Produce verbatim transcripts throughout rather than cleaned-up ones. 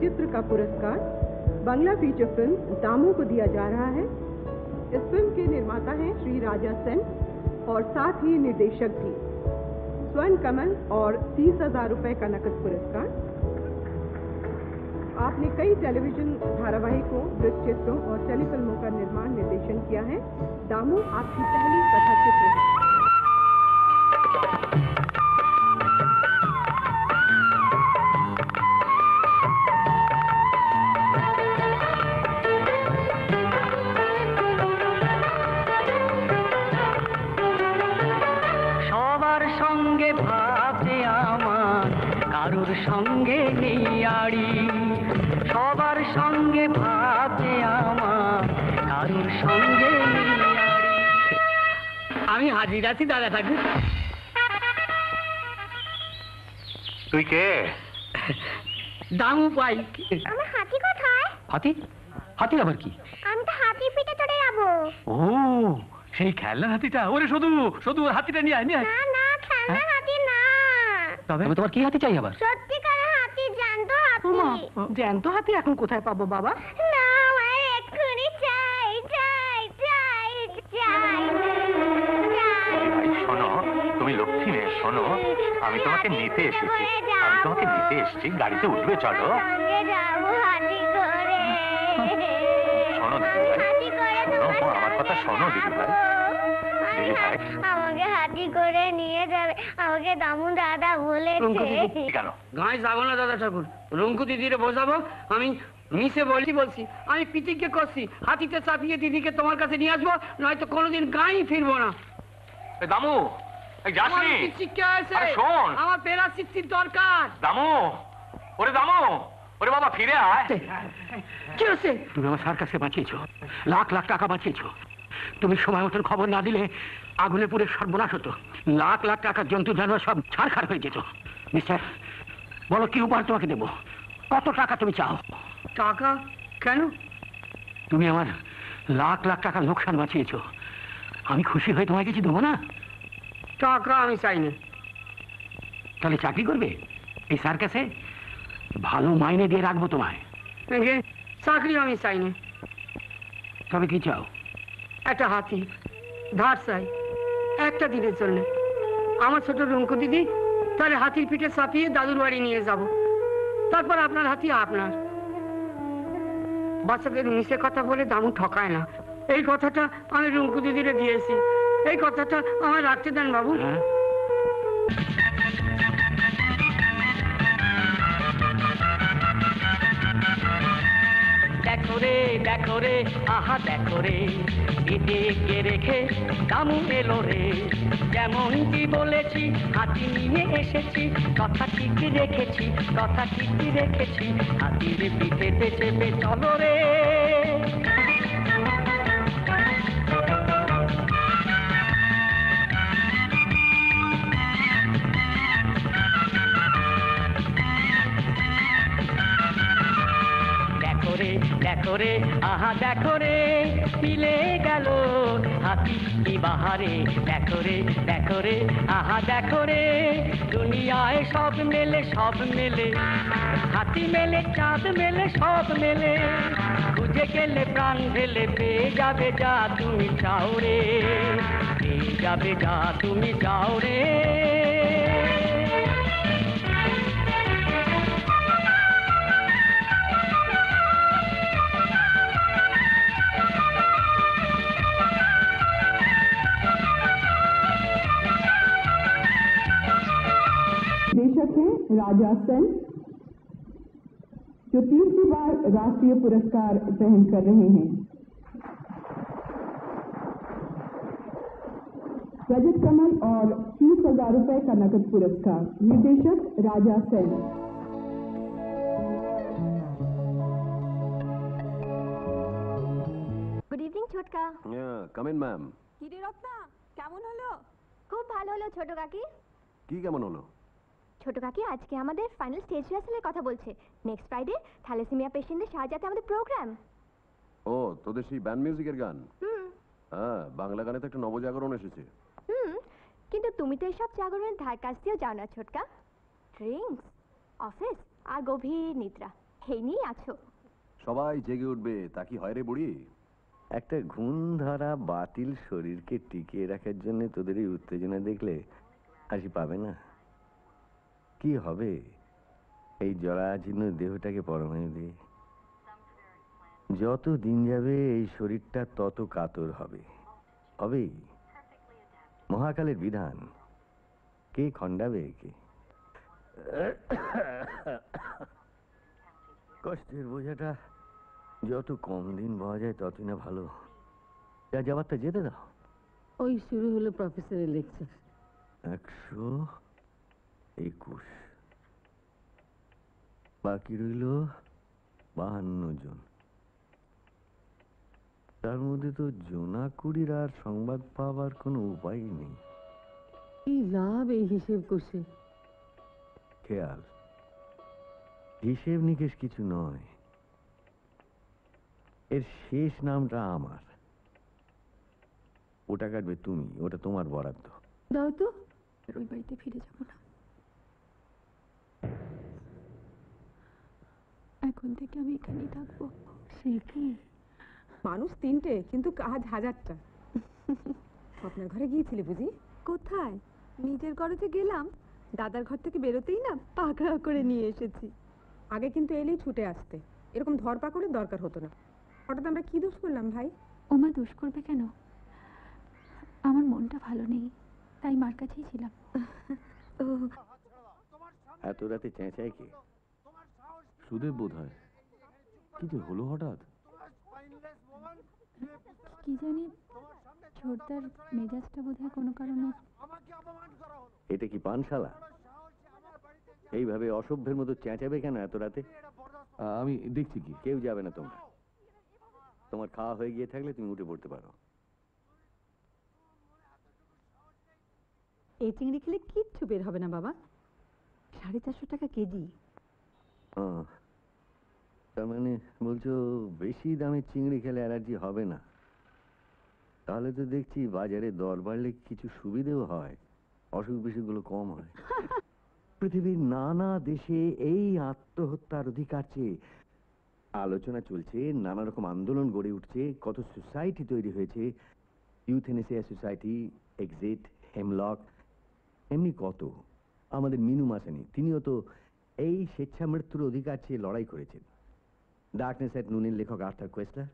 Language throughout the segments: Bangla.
चित्र का पुरस्कार बांग्ला फीचर फिल्म दामू को दिया जा रहा है। इस फिल्म के निर्माता हैं श्री राजा सेन और साथ ही निर्देशक भी। स्वर्ण कमल और तीस हजार रुपए का नकद पुरस्कार। आपने कई टेलीविजन धारावाहिकों, वृत्तचित्रों और टेलीफिल्मों का निर्माण निर्देशन किया है। दामू आपकी पहली कथा चित्र है। জ্যান্ত হাতি এখন কোথায় পাবো বাবা? শোনো, আমি তোমাকে নিতে এসেছি, আমি তোমাকে নিতে এসেছি গাড়িতে উঠবে চলো। শোনো দিদি ভাই, আমার কথা শোনো দিদি ভাই। আমাকে হাতি করে নিয়ে যাবে, আমাকে দামু দাদা বলেছে। কেন গায়ে যাবো না দাদা ঠাকুর, রঙ্কু দিদিরে বোঝাবো। আমি মিশে বলি বলছি, আমি পিতিকে করছি হাতিতে চাপিয়ে দিদিকে তোমার কাছে নিয়ে আসবো, নয়তো কোনোদিন গায়ে ফিরবো না। দামু খবর না দিলে আগুনে পুড়ে সর্বনাশ হতো, লাখ লাখ টাকা জন্তু জানোয়ার সব ছাড়খাড় হয়ে যেত। মিস্টার বলো কি উপহার তোমাকে দেবো, কত টাকা তুমি চাও? টাকা কেন? তুমি আমার লাখ লাখ টাকা লোকসান বাঁচিয়েছ, আমি খুশি হয়ে তোমায় কিছু দেবো না। টাকা আমি চাই না। তাহলে চাকরি করবে এই সার্কাসে, ভালো মাইনে দিয়ে রাখবো তোমায়। চাকরি আমি চাই না। তবে কি চাও? একটা হাতি ধার চাই একটা দিনের জন্য। আমার ছোট রুঙ্কু দিদি তাহলে হাতির পিঠে চাপিয়ে দাদুর বাড়ি নিয়ে যাব, তারপর আপনার হাতি আপনার। বাচ্চাদের মিশে কথা বলে দামু ঠকায় না, এই কথাটা আমি রুঙ্কু দিদিরে দিয়েছি। এই কথাটা আমার রাখতে দেন বাবু। দেখো রে দেখো রে আহা দেখো রে, দিদিকে রেখে দামু এলো রে। যেমন কি বলেছি হাতি নিয়ে এসেছি, কথা কি রেখেছি, কথা কি রেখেছি। হাতির পিঠেতে চেপে চলো রে, দেখো রে আহা দেখো রে মিলে গেল হাতি কি বাহারে। দেখো রে দেখো রে আহা দেখো রে, দুনিয়ায় সব মেলে সব মেলে, হাতি মেলে চাঁদ মেলে সব মেলে। খুঁজে গেলে প্রাণ ঢেলে পেয়ে যাবে যা তুমি চাও রে, পেয়ে যাবে যা তুমি চাও রে। राजा सेन जो तीसरी बार राष्ट्रीय पुरस्कार ग्रहण कर रहे हैं। रजत कमल और तीस हजार रुपए का नकद पुरस्कार। निर्देशक राजा सेन। गुड इवनिंग छोटका। Come in ma'am. কি রে রত্না, কেমন হলো? খুব ভালো হলো ছোট কাকি। কি কেমন হলো? ছোটো কাকি আজকে আমাদের ফাইনাল স্টেজ রিহার্সালের কথা বলছে। নেক্সট ফ্রাইডে থ্যালাসেমিয়া পেশেন্টদের সাহায্যে আমাদের প্রোগ্রাম। ও তোদের সেই ব্যান্ড মিউজিকের গান? হুম। হ্যাঁ, বাংলা গানে তো একটা নবজাগরণ এসেছে। হুম, কিন্তু তুমি তো এসব জাগরণের ধার কাছ দিয়েও যাও না ছোটকা। ড্রিঙ্কস, অফিস আর গভীর নিদ্রা खेनी आछो सबाई जेगे उठबे ताकि हय रे बुड़ी एकटा घुन धरा बातिल शरीर के टिके रखार जन्य तोदेर उत्तेजना देखले हासि पाबे ना कि हबे এই জরাজীর্ণ দেহটাকে পরমাণু দিয়ে যত দিন যাবে এই শরীরটা তত কাতর হবে হবে মহাকালের বিধান কে খণ্ডাবে কে কষ্টের বোঝাটা যত কম দিন বয়ে যায় ততই না ভালো যা যাওয়ারটা যেতে দাও ওই শুরু হলো প্রফেসরের লেকচার একশো একুশ बाकी रইলো बाहान्न जन तार मध्य तो जोनाकुड़ीर आर संबाद पावार कोनो उपाय नेই কি লাভ এই হিসেব করছে খেয়াল হিসেব নিকেশ কিছু নয় এর শেষ নামটা আমার ওটা কাটবে তুমি ওটা তোমার বরাদ্দ দাও তো ওই বাড়িতে ফিরে যাব না मानुष तीनटे किन्तु काज हजारटा आपनार घरे गियेछिले बुझी कोथाय निजेर घरेते गेलाम दादार घर थेके बेरोतेई ना पाकड़ा करे निये एसेछि आगे किन्तु एलेई छुटे आसते एरकम धरपाकड़ेर दरकार हतो ना हठात् आमरा कि दोष करलाम भाई ओमा दोष करबे केन आमार मनटा भालो नेई ताई मार काछेई छिलाम एत राते चेंचाय कि सुदेव बोध है कि हलो हठात कि जानी छोड़दार मेजाजटा बोधहय कोनो कारणे एटा कि पानशाला एइभावे असभ्येर मतो चैंचाबे केन एत राते आमी देखछि कि केउ जाबे ना तोमरा तोमार खावा हये गिये थाकले तुमि उठे पड़ते पारो एइ चिंगड़ी खेले किच्छु बेर होबे ना बाबा साढ़े चारशो टाका केजी हाँ তার মানে বলছো বেশি দামে চিংড়ি খেলে অ্যালার্জি হবে না তাহলে তো দেখছি বাজারে দর বাড়লে কিছু সুবিধাও হয় অসুখ বিসুখগুলো কম হয় পৃথিবীর নানা দেশে এই আত্মহত্যার অধিকার চেয়ে আলোচনা চলছে নানা রকম আন্দোলন গড়ে উঠছে কত সোসাইটি তৈরি হয়েছে ইউথেনেসিয়া সোসাইটি এক্সিট হেমলক এমনি কত আমাদের মিনু মাসানি তিনিও তো এই স্বেচ্ছা মৃত্যুর অধিকার চেয়ে লড়াই করেছেন डार्कनेस एट नून लेखक आर्थर कोएस्लार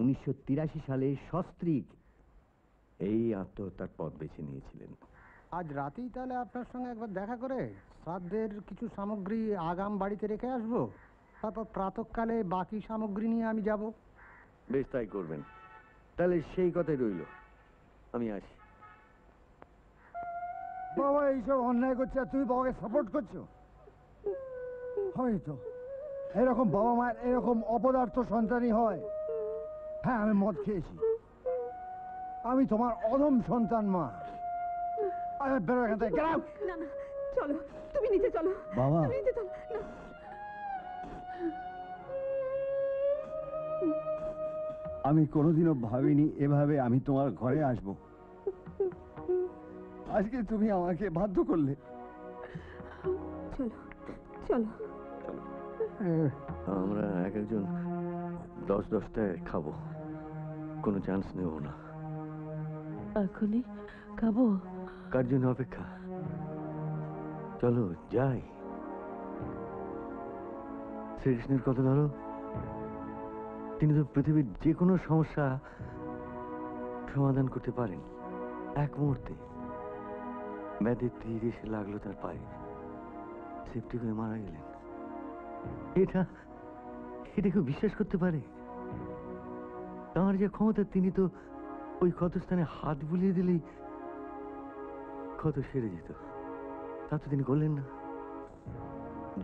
उन्नीसशो तिराशी साले सस्त्रीक यही आत्महत्यार पथ बेचे निएछिलेन आज राते ही ताहले आपनार संगे एकबार देखा करे श्राद्धेर किछु सामग्री आगाम बाड़ीते रेखे आसबो तारपर प्रातःकाले बाकी सामग्री निये आमी जाबो बेश ताई करबेन ताहले सेई कथाई रइलो आमी आसि बाबा एइसब अन्याय करछो तुमि बाबाके सापोर्ट करछो हयतो এরকম বাবা মায়ের এরকম অপদার্থ সন্তানই হয় হ্যাঁ আমি মদ খেয়েছি আমি তোমার অধম সন্তান মা আরে বেরো এখান থেকে গেট আউট না না চলো তুমি নিচে চলো বাবা তুমি নিচে চলো না আমি কোনোদিনও ভাবিনি এভাবে আমি তোমার ঘরে আসব আজকে তুমি আমাকে বাধ্য করলে চলো চলো আমরা একজন দশ দশটায় খাবো কোনো চান্স নেব না এখনই খাবো কার জন্য অপেক্ষা চলো যাই শ্রীকৃষ্ণের কথা ধরো তিনি তো পৃথিবীর যে কোনো সমস্যা সমাধান করতে পারেন এক মুহূর্তে ব্যাধি তীর এসে লাগলো তার পায়ে সেফটি হয়ে মারা গেলেন এটা এটা কেউ বিশ্বাস করতে পারে তার যে ক্ষমতা তিনি তো ওই ক্ষতস্থানে হাত বুলিয়ে দিলেই ক্ষত সেরে যেত তা তো তিনি করলেন না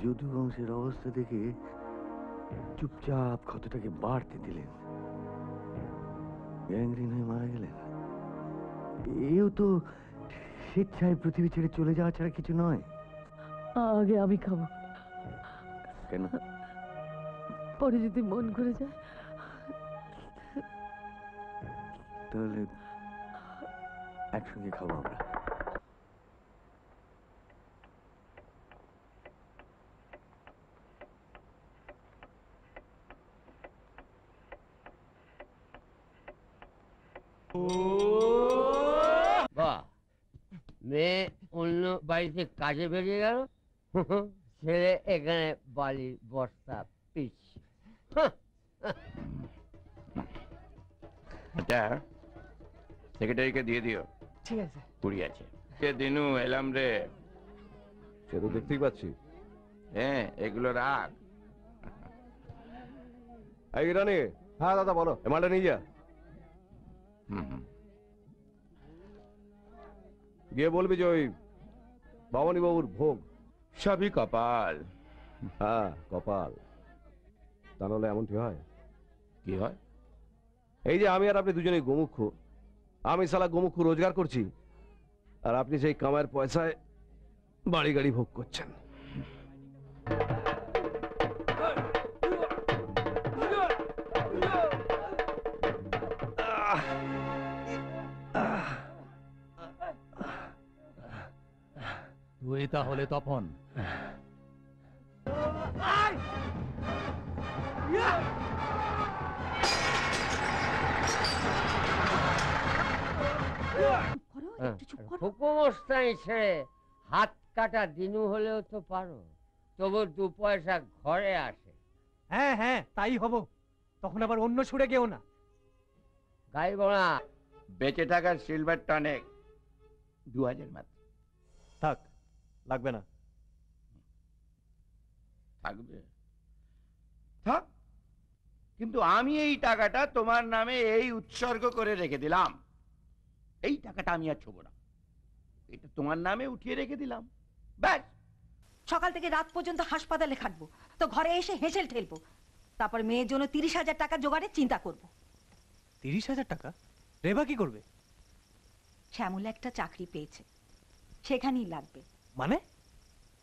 যদু বংশের অবস্থা দেখে চুপচাপ ক্ষতটাকে বাড়তে দিলেন গ্যাংরিন হয়ে মারা গেলেন এও তো স্বেচ্ছায় পৃথিবী ছেড়ে চলে যাওয়া ছাড়া কিছু নয় আগে আমি খাবো मन घुरे जाए एकसंगे खाबो दादा बोलो मालटा नहीं जा ये बोल भी जो बावनी बाबूर भोग सभी कपाल हाँ कपाल तानोले एमन की हय की हय এই যে আমি আর আপনি দুজনেই গোমুখ আমি শালা গোমুখ রোজগার করছি আর আপনি সেই কামার পয়সায় বাড়ি গাড়ি ভোগ করছেন এটা হলে তপন আয় ইয়া হাত কাটা দিনু হলেও তো পারো তবে দু পয়সা ঘরে আসে হ্যাঁ হ্যাঁ তাই হবো তখন আবার অন্য ছুড়ে গেও না গাই বড়া বেঁচে থাকার সিলভার টনিক दो हज़ार মাত্র থাক লাগবে না লাগবে থাক কিন্তু আমি এই টাকাটা তোমার নামে এই উৎসর্গ করে রেখে দিলাম এই টাকাটা আমি আর ছোবো না এটা তোমার নামে উঠিয়ে রেখে দিলাম ব্যাস সকাল থেকে রাত পর্যন্ত হাসপাতালে খাটবো তো ঘরে এসে হেসেল ঠেলবো তারপর মেয়ের জন্য तीस हज़ार টাকা জোগাড়ে চিন্তা করব तीस हज़ार টাকা রেবা কি করবে শ্যামল একটা চাকরি পেয়েছে সেখানেই লাগবে माने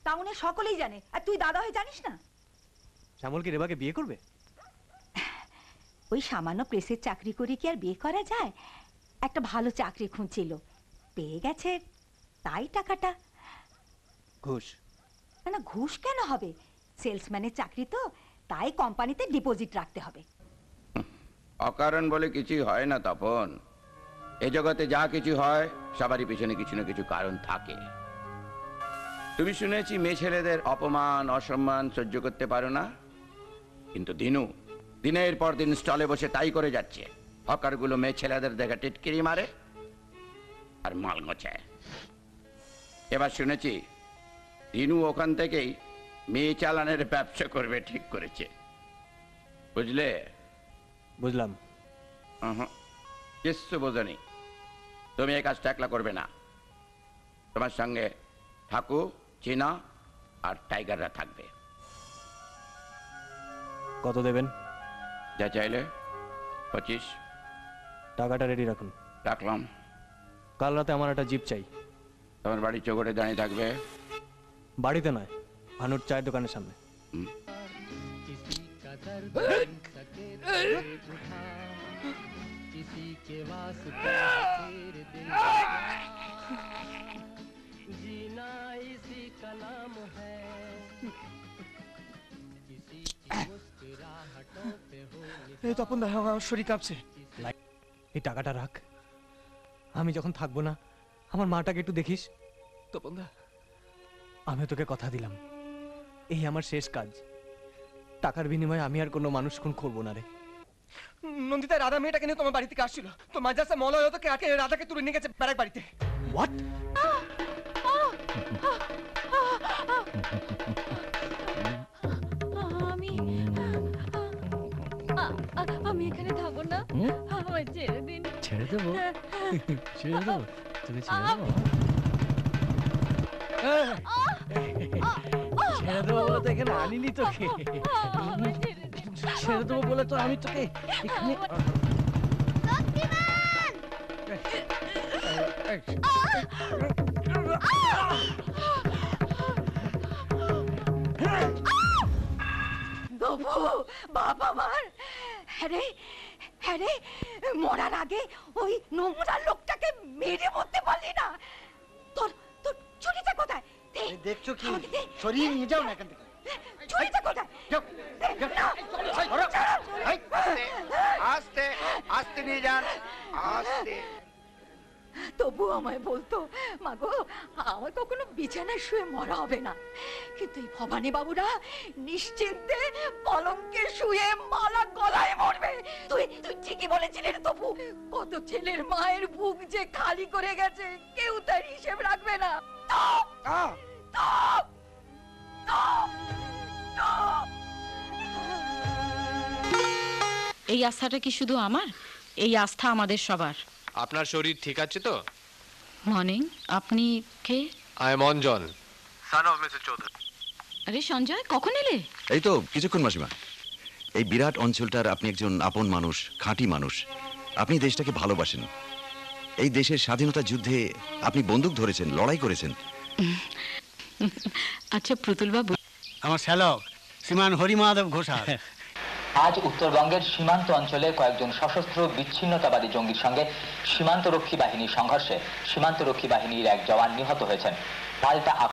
टाउने सकलेई जाने और तुई दादा हये जानिस ना श्यामल के रेबाके बिये करबे ओई सामान्य प्रेसेर चाकरी करे कि आर बिये करा जाय एक भालो चाकरी खुंजिलो पेये गेछे ताई टाकाटा घुष ना घुष केन होबे सेल्सम्यानेर चाकरी तो ताई कोम्पानीते डिपोजिट राखते होबे अकारण बोले किछु हय ना तपन ए जगते जा किछु हय सबारই पेছনে किछु ना किछु कारण थाके তুমি শুনেছি মেছেলেদের অপমান অসম্মান সহ্য করতে পারো না কিন্তু দিনু দিনের পর দিন স্টলে বসে তাই করে যাচ্ছে হকারগুলো মেছেলেদের দেখা টিটকিরি মারে আর মাল গোছায় এবার শুনেছি দিনু ওখান থেকেই মেয়ে চালানের ব্যবসা করবে ঠিক করেছে বুঝলে বুঝলাম আহা কিছু বোঝনি তুমি এই কাজটা একলা করবে না তোমার সঙ্গে ঠাকু चीना और टाइगर रा थाकबे कत देबेन जा चाइले पच्चीस टाकाटा रेडी राखुन राखलाम कल राते आमार एकटा जीप चाइ तोमार बाड़ी चौकटे दाड़िये थाकबे बाड़ीते नय भानुर चाय दोकानेर सामने किसी का दर्द बन सके किसी के वास्ते तेरे दिल जीना इसी का नाम है किसी की मुस्कुराहटों पे हो ये तो अपन दाहा शरीर कब से ये टाकाटा राख আমি যখন থাকব না আমার মাটাকে একটু দেখিস তো বন্ধু আমি তোকে কথা দিলাম এই আমার শেষ কাজ টাকার বিনিময়ে আমি আর কোনো মানুষ খুন করব না রে নন্দিতা রাধা মেয়েটাকে নিয়ে তোমার বাড়িতে আসছিল তো মাঝাসা মল হলো তো কে আকে রাধাকে তুলে নিয়ে গেছে ব্যারাক বাড়িতে হোয়াট बाबा मार अरे अरे মরার আগে ওই নোংরা লোকটাকে মেরে মরতে পারলি না তোর তোর ছুরিটা কোথায় দেখছো কি সরিয়ে নিয়ে যাও না এখান থেকে ছুরিটা কোথায় যাও যাও আস্তে আস্তে নিয়ে যান तबु आमाय़ बोलतो मागो आमार कखनो बिछानाय़ शुए मरा होबे ना किन्तु एइ भवानी बाबुरा निश्चिन्ते पलंके शुए माला गलाय़ मरबे। तुई तुई ठीकई बोलेछिले रे तबु, कत छेलेर मायेर बुक जे खाली करे गेछे केउ तार हिसेब राखबे ना। टप टप टप टप এই আস্থাটা কি শুধু আমার? এই আস্থা আমাদের সবার। আপনার শরীর ঠিক আছে তো? মর্নিং। আপনি কে? I am Anjan, son of Mrs Chowdhury. আরে সঞ্জয়, কখন এলে? এই তো কিছুক্ষণ। মাসিমা, এই বিরাট অঞ্চলটার আপনি একজন আপন মানুষ, খাঁটি মানুষ। আপনি দেশটাকে ভালোবাসেন। এই দেশের স্বাধীনতা যুদ্ধে আপনি বন্দুক ধরেছেন, লড়াই করেছেন। আচ্ছা প্রতুল বাবু, আমার শ্যালক শ্রীমান হরিমাধব ঘোষাল। आज उत्तरबंगের সীমান্ত অঞ্চলে কয়েকজন সশস্ত্র বিচ্ছিন্নতাবাদী জঙ্গির সঙ্গে সীমান্তরক্ষী বাহিনীর সংঘর্ষে সীমান্তরক্ষী বাহিনীর এক জওয়ান নিহত হয়েছেন। পাল্টা